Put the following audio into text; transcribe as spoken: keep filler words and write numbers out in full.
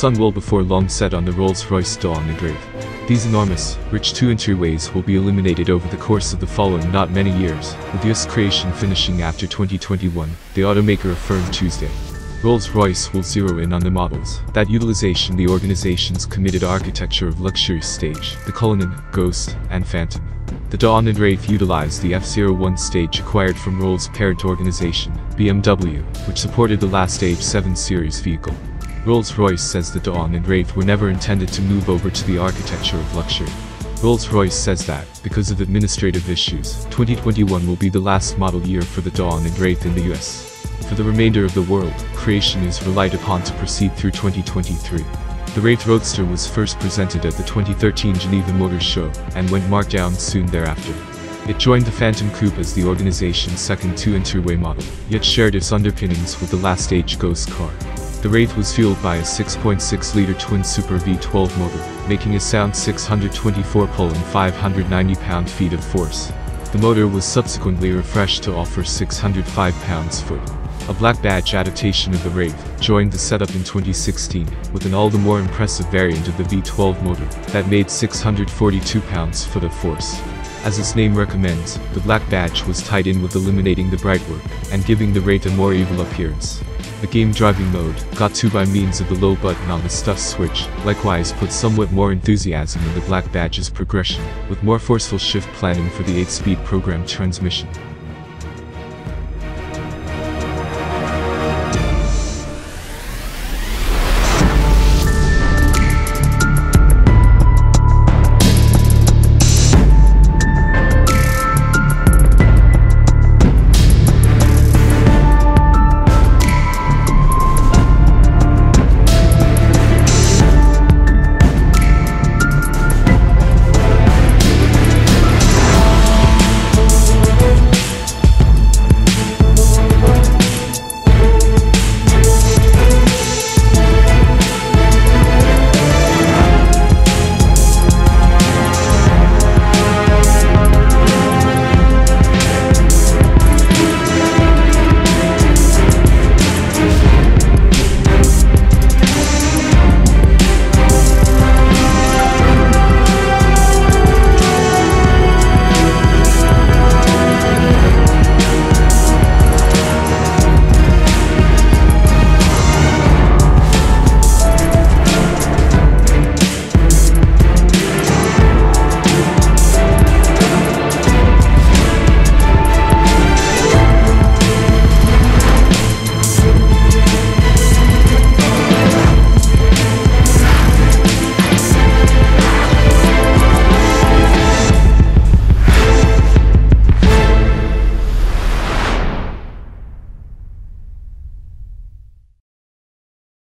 sun will before long set on the Rolls-Royce stall on the grave. These enormous, rich two-inch airways will be eliminated over the course of the following not many years, with this creation finishing after twenty twenty-one, the automaker affirmed Tuesday. Rolls-Royce will zero in on the models that utilization the organization's committed architecture of luxury stage, the Cullinan, Ghost, and Phantom. The Dawn and Wraith utilized the F zero one stage acquired from Rolls' parent organization, B M W, which supported the last H seven series vehicle. Rolls-Royce says the Dawn and Wraith were never intended to move over to the architecture of luxury. Rolls-Royce says that, because of administrative issues, twenty twenty-one will be the last model year for the Dawn and Wraith in the U S. For the remainder of the world, creation is relied upon to proceed through twenty twenty-three. The Wraith Roadster was first presented at the twenty thirteen Geneva Motor Show, and went marked down soon thereafter. It joined the Phantom Coupe as the organization's second two-inch airway model, yet shared its underpinnings with the last stage Ghost car. The Wraith was fueled by a six point six liter twin Super V twelve motor, making a sound six hundred twenty-four pull and five hundred ninety pound-feet of force. The motor was subsequently refreshed to offer six hundred five pounds-foot. A Black Badge adaptation of the Wraith joined the setup in twenty sixteen, with an all the more impressive variant of the V twelve motor that made six hundred forty-two pounds-foot of force. As its name recommends, the Black Badge was tied in with eliminating the brightwork and giving the Wraith a more evil appearance. The game driving mode, got to by means of the low button on the stuff switch, likewise put somewhat more enthusiasm in the Black Badge's progression, with more forceful shift planning for the eight-speed programmed transmission.